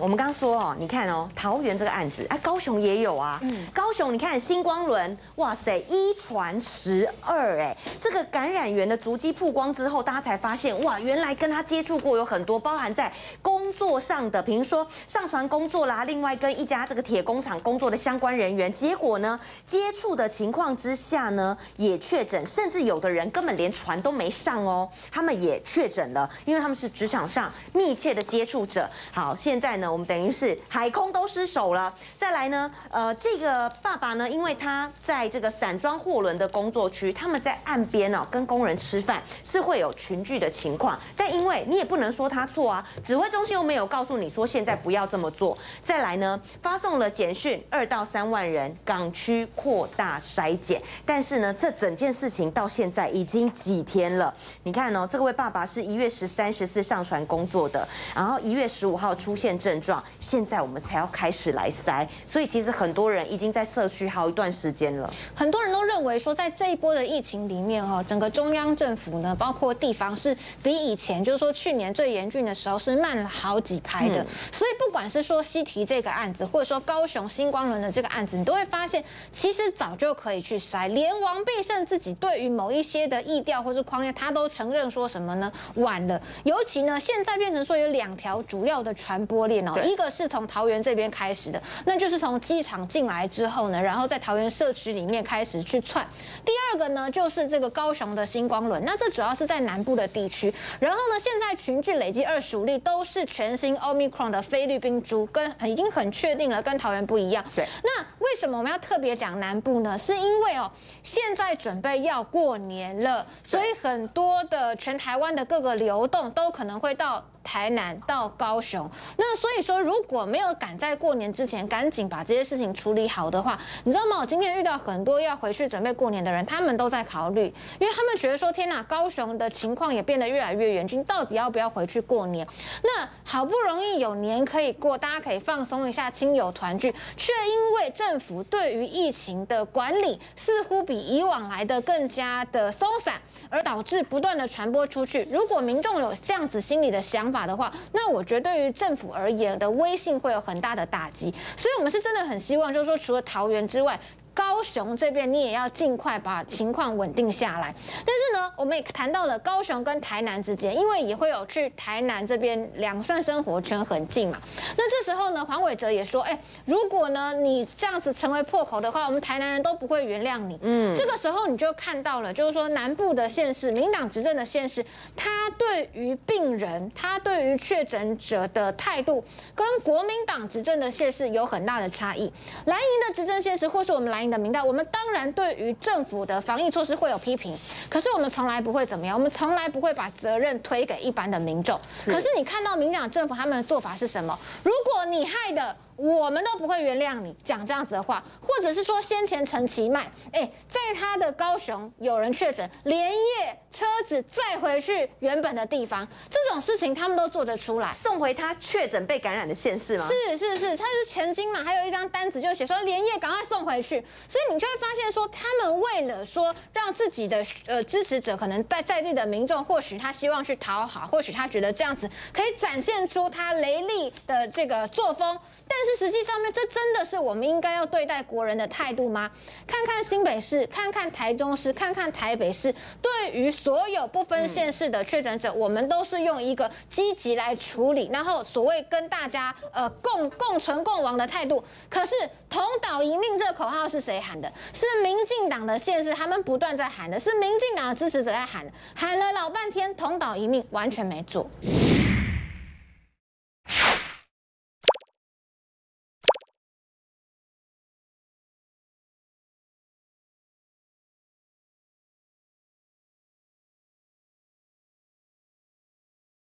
我们刚刚说哦，你看哦，桃园这个案子啊，高雄也有啊。高雄你看新光轮，哇塞，1传12，哎，这个感染源的足迹曝光之后，大家才发现哇，原来跟他接触过有很多，包含在工作上的，比如说上传工作啦，另外跟一家这个铁工厂工作的相关人员，结果呢，接触的情况之下呢，也确诊，甚至有的人根本连船都没上哦，他们也确诊了，因为他们是职场上密切的接触者。好，现在呢。 我们等于是海空都失守了，再来呢，这个爸爸呢，因为他在这个散装货轮的工作区，他们在岸边哦，跟工人吃饭是会有群聚的情况，但因为你也不能说他错啊，指挥中心又没有告诉你说现在不要这么做。再来呢，发送了简讯2到3万人港区扩大筛检，但是呢，这整件事情到现在已经几天了，你看哦，这位爸爸是1月13、14上船工作的，然后1月15号出现症状。 现在我们才要开始来筛，所以其实很多人已经在社区好一段时间了。很多人都认为说，在这一波的疫情里面，整个中央政府呢，包括地方是比以前，就是说去年最严峻的时候是慢了好几拍的。所以不管是说西堤这个案子，或者说高雄新光轮的这个案子，你都会发现，其实早就可以去筛。连王必胜自己对于某一些的疫调或是框架，他都承认说什么呢？晚了。尤其呢，现在变成说有2条主要的传播链。 一个是从桃园这边开始的，那就是从机场进来之后呢，然后在桃园社区里面开始去窜。第二个呢，就是这个高雄的新光轮，那这主要是在南部的地区。然后呢，现在群聚累积25例，都是全新 Omicron 的菲律宾株，跟已经很确定了，跟桃园不一样。对，那为什么我们要特别讲南部呢？是因为哦，现在准备要过年了，所以很多的全台湾的各个流动都可能会到。 台南到高雄，那所以说如果没有赶在过年之前赶紧把这些事情处理好的话，你知道吗？我今天遇到很多要回去准备过年的人，他们都在考虑，因为他们觉得说天哪，高雄的情况也变得越来越严峻，到底要不要回去过年？那好不容易有年可以过，大家可以放松一下亲友团聚，却因为政府对于疫情的管理似乎比以往来的更加的松散，而导致不断的传播出去。如果民众有这样子心理的想法的话，那我觉得对于政府而言的威信会有很大的打击，所以我们是真的很希望，就是说除了桃园之外。 高雄这边你也要尽快把情况稳定下来，但是呢，我们也谈到了高雄跟台南之间，因为也会有去台南这边两算生活圈很近嘛。那这时候呢，黄伟哲也说，如果呢你这样子成为破口的话，我们台南人都不会原谅你。这个时候你就看到了，就是说南部的县市，民党执政的县市，他对于病人，他对于确诊者的态度，跟国民党执政的县市有很大的差异。蓝营的执政县市，或是我们蓝营 的民调，我们当然对于政府的防疫措施会有批评，可是我们从来不会怎么样，我们从来不会把责任推给一般的民众。可是你看到民党政府他们的做法是什么？如果你害的。 我们都不会原谅你，讲这样子的话，或者是说先前陈其迈，在他的高雄有人确诊，连夜车子载回去原本的地方，这种事情他们都做得出来，送回他确诊被感染的县市吗？是，他是前金嘛，还有一张单子就写说连夜赶快送回去，所以你就会发现说，他们为了说让自己的支持者，可能在地的民众，或许他希望去讨好，或许他觉得这样子可以展现出他雷厉的这个作风，但是。 实际上面，这真的是我们应该要对待国人的态度吗？看看新北市，看看台中市，看看台北市，对于所有不分县市的确诊者，我们都是用一个积极来处理，然后所谓跟大家共存共亡的态度。可是同岛一命这口号是谁喊的？是民进党的县市，他们不断在喊的，是民进党的支持者在喊的，喊了老半天同岛一命，完全没做。